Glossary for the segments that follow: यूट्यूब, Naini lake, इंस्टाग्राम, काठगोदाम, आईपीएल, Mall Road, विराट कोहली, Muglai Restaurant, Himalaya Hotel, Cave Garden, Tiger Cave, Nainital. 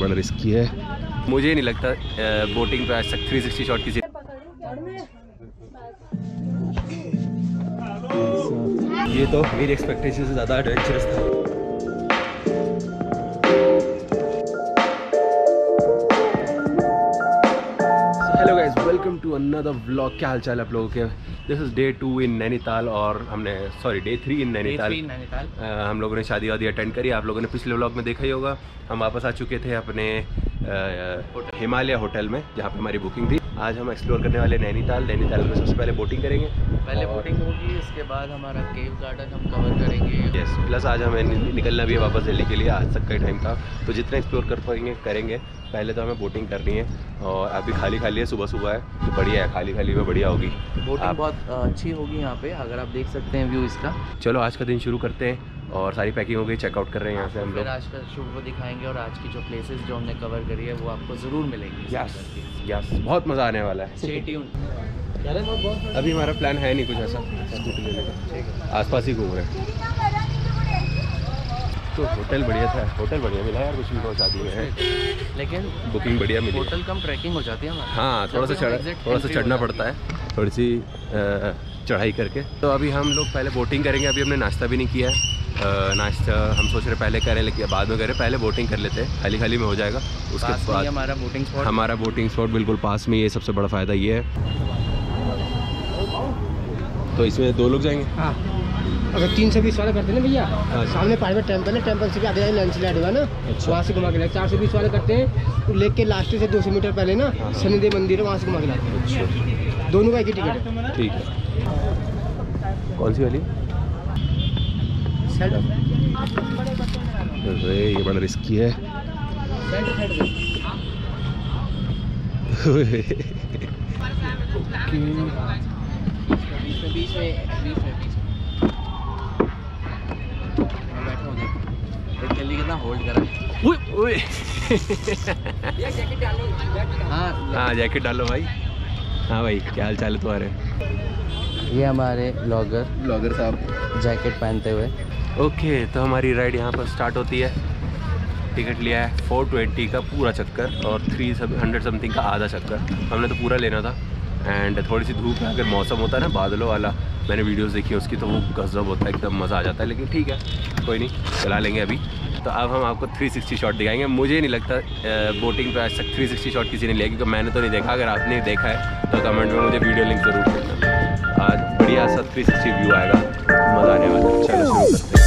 बड़ा रिस्की है। मुझे नहीं लगता बोटिंग पे आज तक 360 शॉट किसी ये तो मेरी एक्सपेक्टेशन से ज़्यादा एडवेंचरस था। Hello guys, welcome to another vlog. क्या हाल चाल आप लोगों के? This is day 2 in Nainital और हमने डे 3 इन नैनीताल। हम लोगों ने शादी वादी अटेंड करी, आप लोगों ने पिछले व्लॉग में देखा ही होगा। हम वापस आ चुके थे अपने हिमालय होटल में जहाँ पे हमारी बुकिंग थी। आज हम एक्सप्लोर करने वाले नैनीताल। नैनीताल में सबसे पहले बोटिंग करेंगे, पहले बोटिंग होगी, इसके बाद हमारा केव गार्डन हम कवर करेंगे। यस, प्लस आज हमें निकलना भी है वापस दिल्ली के लिए। आज तक का टाइम था तो जितना एक्सप्लोर कर पाएंगे करेंगे। पहले तो हमें बोटिंग करनी है और अभी खाली खाली है, सुबह सुबह है तो बढ़िया है, खाली खाली में बढ़िया होगी बोटिंग, बहुत अच्छी होगी यहाँ पे। अगर आप देख सकते हैं व्यू इसका। चलो आज का दिन शुरू करते हैं और सारी पैकिंग हो गई, चेकआउट कर रहे हैं यहाँ से हम लोग। आज का शूट वो दिखाएंगे और आज की जो प्लेसेस जो हमने कवर करी है वो आपको ज़रूर मिलेंगी। यस यस, बहुत मज़ा आने वाला है। Stay tuned. अभी हमारा प्लान है नहीं कुछ ऐसा स्कूटी लेने का, आस पास ही घूम रहे हैं। तो होटल बढ़िया था, होटल बढ़िया मिला यार, कुछ भी हो जाती है लेकिन बुकिंग बढ़िया मिली। होटल कम ट्रैकिंग हो जाती है हमारा, हाँ थोड़ा सा चढ़ना पड़ता है, थोड़ी सी चढ़ाई करके। तो अभी हम लोग पहले बोटिंग करेंगे। अभी हमने नाश्ता भी नहीं किया है। नाश्ता हम सोच रहे पहले करें लेकिन बाद में करें, पहले बोटिंग कर लेते हैं, खाली खाली में हो जाएगा। उसके बाद हमारा बोटिंग स्पॉट बिल्कुल पास में, ये सबसे बड़ा फ़ायदा ये है। तो इसमें 2 लोग जाएंगे। हाँ, अगर 320 वाला करते हैं ना भैया, सामने प्राइवेट टेम्पल है, टेम्पल से भी आगे लंच लैंड हुआ ना, वहाँ से घुमा के लाते। 420 वाला करते हैं तो लेक के लास्ट से 200 मीटर पहले ना शनिदेव मंदिर है, वहाँ से घुमा के लाते। दोनों का एक ही टिकट है। ठीक है, कौन सी वाली? अरे ये बड़ा रिस्की है। जल्दी कितना होल्ड करा। हाँ जैकेट डालो भाई। हाँ भाई, क्या हाल चाल है तुम्हारे? ये हमारे ब्लॉगर साहब जैकेट पहनते हुए। ओके तो हमारी राइड यहाँ पर स्टार्ट होती है। टिकट लिया है 420 का पूरा चक्कर और 300 समथिंग का आधा चक्कर। हमने तो पूरा लेना था। एंड थोड़ी सी धूप है, अगर मौसम होता है ना बादलों वाला, मैंने वीडियोस देखी उसकी, तो वो गजब होता है, एकदम मज़ा आ जाता है। लेकिन ठीक है, कोई नहीं, चला लेंगे अभी। तो अब हम आपको 360 शॉट दिखाएंगे। मुझे नहीं लगता बोटिंग पर आज तक 360 शॉट किसी ने लिया क्योंकि मैंने तो नहीं देखा। अगर आपने देखा है तो कमेंट में मुझे वीडियो लिंक ज़रूर देना। आज बढ़िया सा 360 व्यू आएगा, मज़ा आने वाला है। चलो शुरू करते हैं।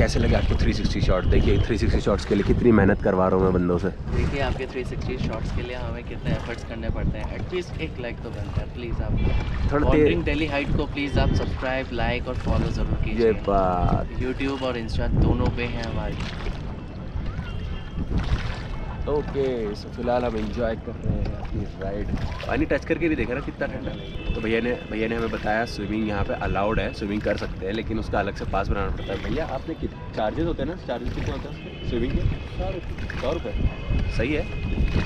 कैसे लगे आपके 360 शॉट? देखिए 360 शॉट्स के लिए कितनी मेहनत करवा रहा हूँ मैं बंदों से। देखिए आपके 360 शॉट्स के लिए हमें कितने एफर्ट्स करने पड़ते हैं। एटलीस्ट 1 लाइक तो बनता है। प्लीज़ आप थोड़ा डेली हाइट को प्लीज़ आप सब्सक्राइब, लाइक और फॉलो ज़रूर कीजिए। यूट्यूब और इंस्टा दोनों पे हैं हमारे। ओके सो फिलहाल हम इंजॉय कर रहे हैं अपनी राइड। पानी टच करके भी देख रहे कितना ठंडा है। तो भैया ने हमें बताया स्विमिंग यहाँ पे अलाउड है, स्विमिंग कर सकते हैं लेकिन उसका अलग से पास बनाना पड़ता है। भैया आपने कितने चार्जेस होते हैं ना? चार्जेस कितने होते हैं स्विमिंग के? 100 रुपये। सही है,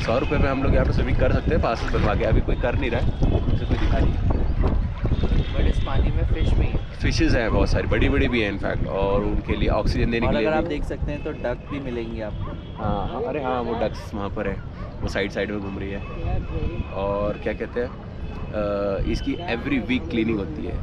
100 रुपये में हम लोग यहाँ पे स्विमिंग कर सकते हैं पास बनवा के। अभी कोई कर नहीं रहा है, उसे कोई दिखा नहीं। बट इस पानी में फिश भी है, फिशेज़ हैं बहुत सारी, बड़ी बड़ी भी हैं इनफैक्ट, और उनके लिए ऑक्सीजन देने के लिए। अगर आप देख सकते हैं तो डक भी मिलेंगी आपको। हाँ अरे हाँ, वो डक्स वहाँ पर है, वो साइड में घूम रही है। और क्या कहते हैं, इसकी एवरी वीक क्लीनिंग होती है।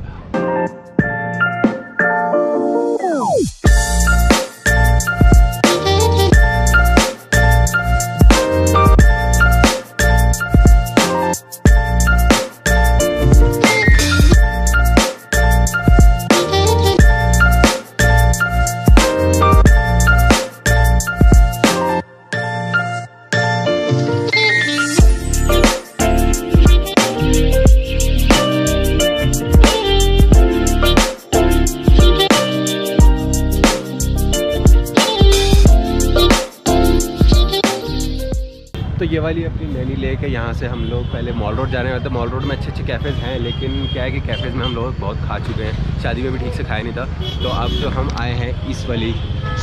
वाली अपनी नैनी लेक है। यहाँ से हम लोग पहले मॉल रोड जाने वाले थे। मॉल रोड में अच्छे अच्छे कैफ़ेज़ हैं, लेकिन क्या है कि कैफ़ेज़ में हम लोग बहुत खा चुके हैं, शादी में भी ठीक से खाया नहीं था। तो अब जो हम आए हैं इस वाली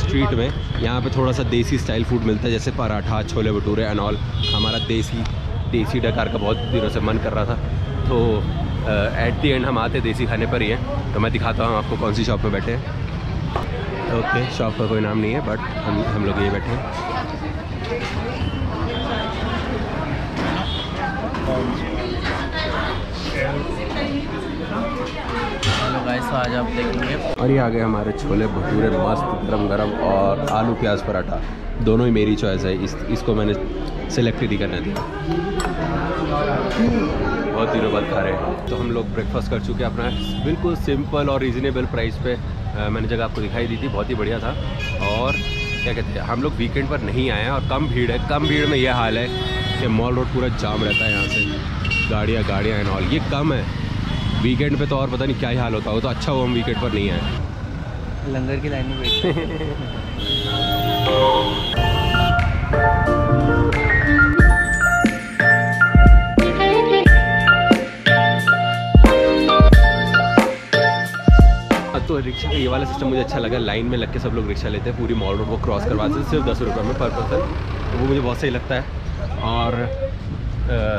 स्ट्रीट में, यहाँ पे थोड़ा सा देसी स्टाइल फूड मिलता है, जैसे पराठा, छोले भटूरे एंड ऑल। हमारा देसी डकार का बहुत दिनों से मन कर रहा था, तो एट दी एंड हम आते देसी खाने पर ही हैं। तो मैं दिखाता हूँ आपको कौन सी शॉप पे बैठे हैं। ओके, शॉप का कोई नाम नहीं है, बट हम लोग ये बैठे हैं। आज आप देखेंगे। और ये आ गए हमारे छोले भटूरे, मस्त गरम गरम, और आलू प्याज पराठा, दोनों ही मेरी चॉइस है। इसको मैंने सेलेक्ट ही करने दिया, बहुत दिनों बाद खा रहे हैं। तो हम लोग ब्रेकफास्ट कर चुके हैं अपना, बिल्कुल सिंपल और रीज़नेबल प्राइस पे। मैंने जगह आपको दिखाई दी थी, बहुत ही बढ़िया था। और क्या कहते हैं, हम लोग वीकेंड पर नहीं आए हैं और कम भीड़ है। कम भीड़ में यह हाल है कि मॉल रोड पूरा जाम रहता है, यहाँ से गाड़ियाँ एंड ऑल। ये कम है, वीकेंड पे तो और पता नहीं क्या ही हाल होता हो। तो अच्छा हुआ हम वीकेंड पर नहीं आए, लंगर की लाइन में बैठे। तो रिक्शा का ये वाला सिस्टम मुझे अच्छा लगा, लाइन में लग के सब लोग रिक्शा लेते हैं, पूरी मॉल रोड को क्रॉस करवाते हैं सिर्फ 10 रुपये में पर पर्सन। तो वो मुझे बहुत सही लगता है। और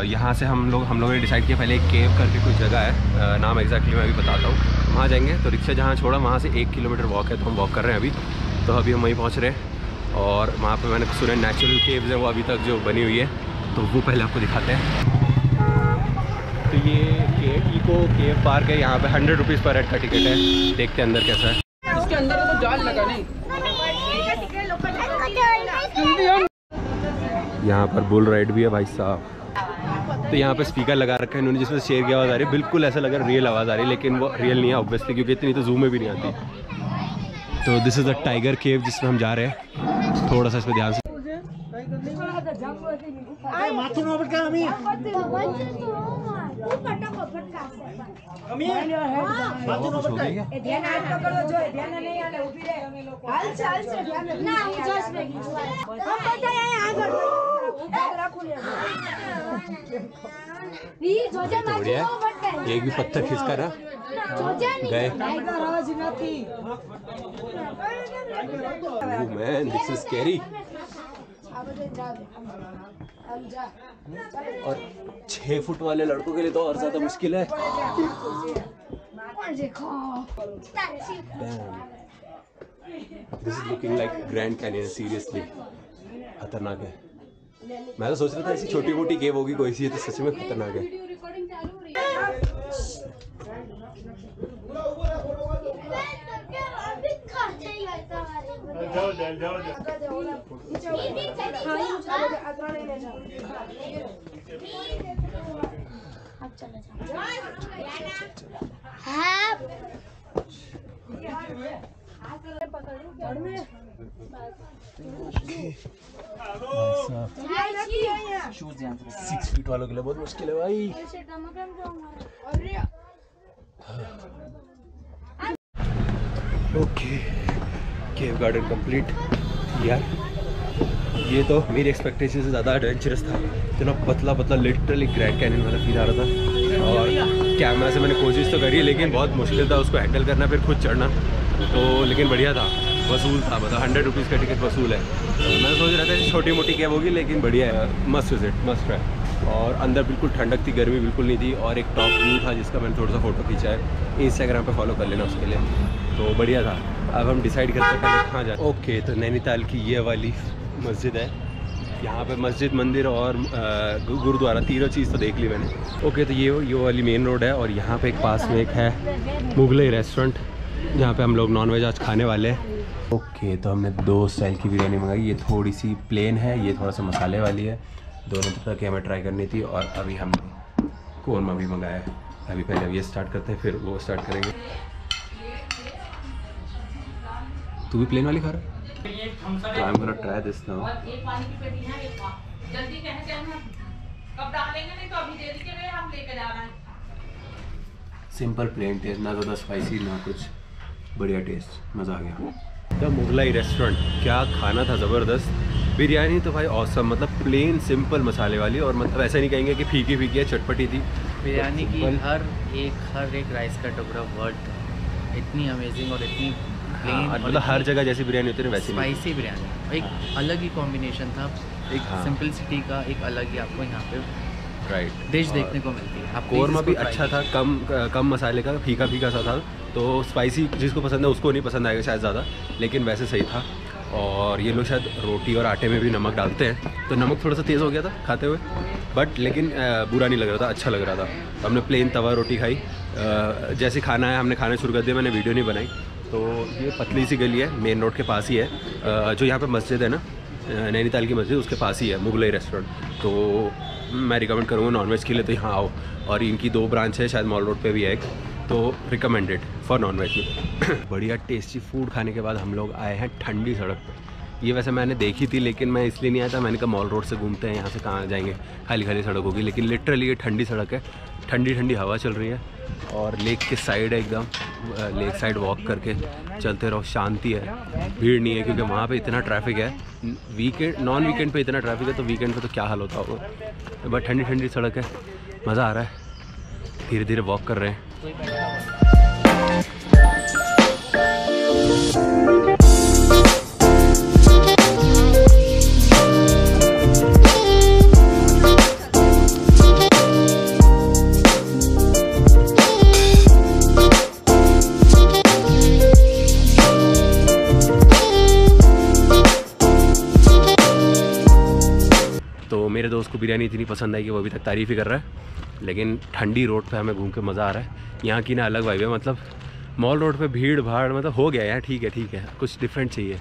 यहाँ से हम लोगों ने डिसाइड किया, पहले एक केव करके कुछ जगह है, नाम एग्जैक्टली मैं अभी बताता हूँ, वहाँ जाएंगे। तो रिक्शा जहाँ छोड़ा वहाँ से 1 किलोमीटर वॉक है, तो हम वॉक कर रहे हैं अभी। तो अभी हम वहीं पहुँच रहे हैं, और वहाँ पर मैंने सुने नेचुरल केव्स हैं वो अभी तक जो बनी हुई है, तो वो पहले आपको दिखाते हैं। तो ये इको केव पार्क है, यहाँ पे 100 रुपीज़ पर हेड का टिकट है। देखते हैं अंदर कैसा है। इसके अंदर तो जाल लगा नहीं, यहाँ पर बुल राइड भी है भाई साहब। तो यहाँ पे स्पीकर लगा रखा है इन्होंने, जिसमें शेर की आवाज़ आ रही है, बिल्कुल ऐसा लग रहा है रियल आवाज़ आ रही है, लेकिन वो रियल नहीं है ऑब्वियसली, क्योंकि इतनी तो जूम में भी नहीं आती। तो this is the tiger cave जिसमें हम जा रहे हैं। थोड़ा सा इसमें ध्यान से एक भी पत्थर खिसका ना गए। Man this is scary. और 6 फुट वाले लड़कों के लिए तो और ज्यादा मुश्किल है। This is looking like grand canyon, seriously खतरनाक है। मैं तो सोच रहा था ऐसी छोटी मोटी गेम होगी कोई सी, तो सच में खतरनाक है। Six feet वालों के लिए बहुत मुश्किल है भाई। Okay, cave garden complete. यार ये तो मेरी एक्सपेक्टेशन से ज़्यादा एडवेंचरस था, इतना पतला पतला लिटरली ग्रैंड कैनियन वाला फील आ रहा था। और कैमरा से मैंने कोशिश तो करी, लेकिन बहुत मुश्किल था उसको हैंडल करना, फिर खुद चढ़ना। तो लेकिन बढ़िया था, वसूल था, मतलब 100 रुपीज़ का टिकट वसूल है। मैं सोच रहा था छोटी मोटी कैब होगी, लेकिन बढ़िया है, मस्त विजिट, मस्त ट्राई। और अंदर बिल्कुल ठंडक थी, गर्मी बिल्कुल नहीं थी, और एक टॉप व्यू था जिसका मैंने थोड़ा सा फोटो खींचा है, इंस्टाग्राम पर फॉलो कर लेना उसके लिए। तो बढ़िया था। अब हम डिसाइड करते हैं पहले कहाँ जाए। ओके, तो नैनीताल की ये वाली मस्जिद है, यहाँ पे मस्जिद, मंदिर और गुरुद्वारा, तीनों चीज़ तो देख ली मैंने। ओके, तो ये वाली मेन रोड है, और यहाँ पे एक पास में एक है मुगलई रेस्टोरेंट, जहाँ पे हम लोग नॉनवेज आज खाने वाले हैं। ओके, तो हमने 2 स्टाइल की बिरयानी मंगाई, ये थोड़ी सी प्लेन है, ये थोड़ा सा मसाले वाली है, दोनों तरह की हमें ट्राई करनी थी। और अभी हमने कौरमा भी मंगाया है। अभी पहले ये स्टार्ट करते हैं, फिर वो स्टार्ट करेंगे। तू भी प्लेन वाली खा रहा है? I'm gonna try this now। जल्दी कहें कि हम कब डालेंगे, नहीं तो अभी दे दी के हम लेके जा रहे हैं। सिंपल प्लेन टेस्ट, ना ज़्यादा स्पाइसी ना कुछ, बढ़िया टेस्ट, मज़ा आ गया। द मुगलाई रेस्टोरेंट, क्या खाना था, ज़बरदस्त। बिरयानी तो भाई औसम, मतलब प्लेन सिंपल मसाले वाली, और मतलब ऐसा नहीं कहेंगे कि फीकी फीकी है, चटपटी थी बिरयानी की। हर एक राइस का टुकड़ा वर्थ है, इतनी अमेजिंग और इतनी प्लेन, मतलब हर जगह जैसी बिरयानी होती है वैसी स्पाइसी बिरयानी, एक अलग ही कॉम्बिनेशन था, एक सिंपलिसिटी का एक अलग ही आपको यहाँ पे राइट डिश देखने को मिलती है। कोरमा भी अच्छा था, कम मसाले का, फीका फीका सा था, तो स्पाइसी जिसको पसंद है उसको नहीं पसंद आएगा शायद ज़्यादा, लेकिन वैसे सही था। और ये लोग शायद रोटी और आटे में भी नमक डालते हैं, तो नमक थोड़ा सा तेज़ हो गया था खाते हुए, बट लेकिन बुरा नहीं लग रहा था, अच्छा लग रहा था। तो हमने प्लेन तवा रोटी खाई, जैसे खाना है हमने खाना शुरू कर दिया, मैंने वीडियो नहीं बनाई। तो ये पतली सी गली है, मेन रोड के पास ही है, जो यहाँ पर मस्जिद है ना, नैनीताल की मस्जिद, उसके पास ही है मुगलई रेस्टोरेंट। तो मैं रिकमेंड करूँगा नॉनवेज के लिए तो यहाँ आओ, और इनकी 2 ब्रांच है शायद, मॉल रोड पर भी है एक, तो रिकमेंडेड फॉर नॉन वेज। बढ़िया टेस्टी फूड खाने के बाद हम लोग आए हैं ठंडी सड़क पर। ये वैसे मैंने देखी थी, लेकिन मैं इसलिए नहीं आया था, मैंने कहा मॉल रोड से घूमते हैं, यहाँ से कहाँ जाएंगे, खाली खाली सड़क होगी, लेकिन लिटरली ये ठंडी सड़क है, ठंडी ठंडी हवा चल रही है, और लेक के साइड है एकदम, लेक साइड वॉक करके चलते रहो, शांति है, भीड़ नहीं है, क्योंकि वहाँ पर इतना ट्रैफिक है, वीकेंड नॉन वीकेंड पर इतना ट्रैफिक है, तो वीकेंड पर तो क्या हाल होता होगा। बट ठंडी ठंडी सड़क है, मज़ा आ रहा है, धीरे धीरे वॉक कर रहे हैं। तो मेरे दोस्त को बिरयानी इतनी पसंद आई कि वो अभी तक तारीफ़ ही कर रहा है, लेकिन ठंडी रोड पे हमें घूम के मज़ा आ रहा है। यहाँ की ना अलग वाइब है, मतलब मॉल रोड पे भीड़ भाड़ मतलब हो गया यार, ठीक है ठीक है, कुछ डिफरेंट चाहिए,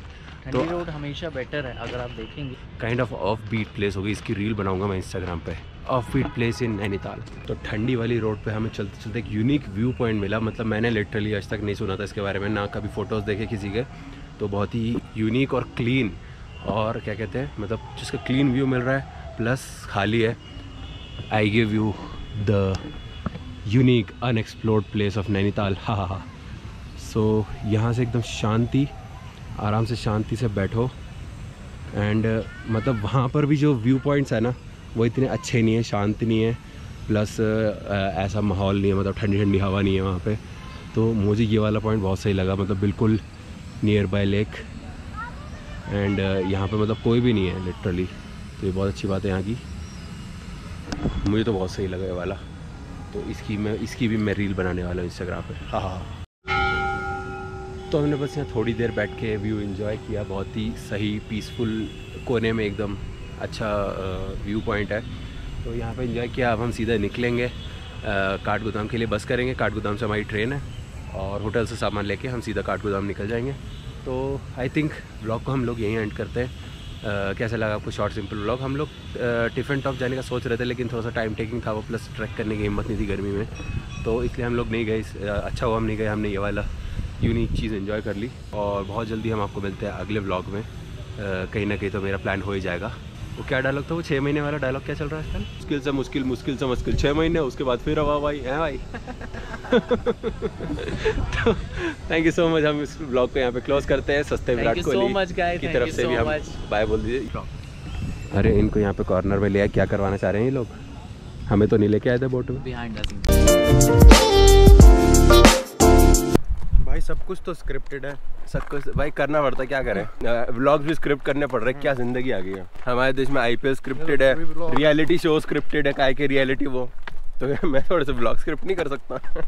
तो रोड हमेशा बेटर है। अगर आप देखेंगे काइंड ऑफ बीट प्लेस होगी, इसकी रील बनाऊंगा मैं इंस्टाग्राम पे, off beat place in Nainital. तो ठंडी वाली रोड पे हमें चलते चलते एक यूनिक व्यू पॉइंट मिला, मतलब मैंने लिटरली आज तक नहीं सुना था इसके बारे में, ना कभी फ़ोटोज़ देखे किसी के, तो बहुत ही यूनिक और क्लीन, और क्या कहते हैं मतलब जिसका क्लीन व्यू मिल रहा है, प्लस खाली है। I give you the unique unexplored place of Nainital. हा। सो यहाँ से एकदम शांति, आराम से शांति से बैठो, एंड मतलब वहाँ पर भी जो व्यू पॉइंट्स है ना वो इतने अच्छे नहीं है, शांति नहीं है, प्लस ऐसा माहौल नहीं है, मतलब ठंडी ठंडी हवा नहीं है वहाँ पे, तो मुझे ये वाला पॉइंट बहुत सही लगा, मतलब बिल्कुल नियर बाय लेक, एंड यहाँ पे मतलब कोई भी नहीं है लिटरली, तो ये बहुत अच्छी बात है यहाँ की, मुझे तो बहुत सही लगा ये वाला, तो इसकी भी मैं रील बनाने वाला हूँ इंस्टाग्राम पे। हाँ। तो हमने बस यहाँ थोड़ी देर बैठ के व्यू एंजॉय किया, बहुत ही सही पीसफुल कोने में एकदम अच्छा व्यू पॉइंट है, तो यहाँ पे एंजॉय किया। अब हम सीधा निकलेंगे, काठगोदाम के लिए बस करेंगे, काठगोदाम से हमारी ट्रेन है, और होटल से सामान लेके हम सीधा काठगोदाम निकल जाएंगे। तो आई थिंक ब्लॉग को हम लोग यहीं एंड करते हैं। कैसा लगा आपको शॉर्ट सिंपल व्लॉग? हम लोग टिफ़िन टॉप जाने का सोच रहे थे, लेकिन थोड़ा सा टाइम टेकिंग था वो, प्लस ट्रैक करने की हिम्मत नहीं थी गर्मी में, तो इसलिए हम लोग नहीं गए। अच्छा हुआ हम नहीं गए, हमने ये वाला यूनिक चीज़ एंजॉय कर ली, और बहुत जल्दी हम आपको मिलते हैं अगले व्लॉग में। कहीं ना कहीं तो मेरा प्लान हो ही जाएगा। वो क्या डायलॉग था, वो 6 महीने वाला डायलॉग क्या चल रहा है आजकल, मुश्किल से मुश्किल 6 महीने, उसके बाद फिर हवा भाई है भाई। तो थैंक यू सो मच, हम इस ब्लॉग को यहाँ पे क्लोज करते हैं। सस्ते विराट कोहली की तरफ से भी हम बाय बोल दीजिए। अरे इनको यहाँ पे कॉर्नर में ले आए, क्या करवाना चाह रहे हैं ये लोग, हमें तो नहीं लेके आए थे बोट में। भाई सब कुछ तो स्क्रिप्टेड है, सब कुछ भाई करना पड़ता है, क्या करें, व्लॉग्स भी स्क्रिप्ट करने पड़ रहे हैं, क्या जिंदगी आ गई है। हमारे देश में आईपीएल स्क्रिप्टेड है, रियलिटी शो स्क्रिप्टेड है, काय के रियलिटी वो, तो मैं थोड़े से व्लॉग स्क्रिप्ट नहीं कर सकता।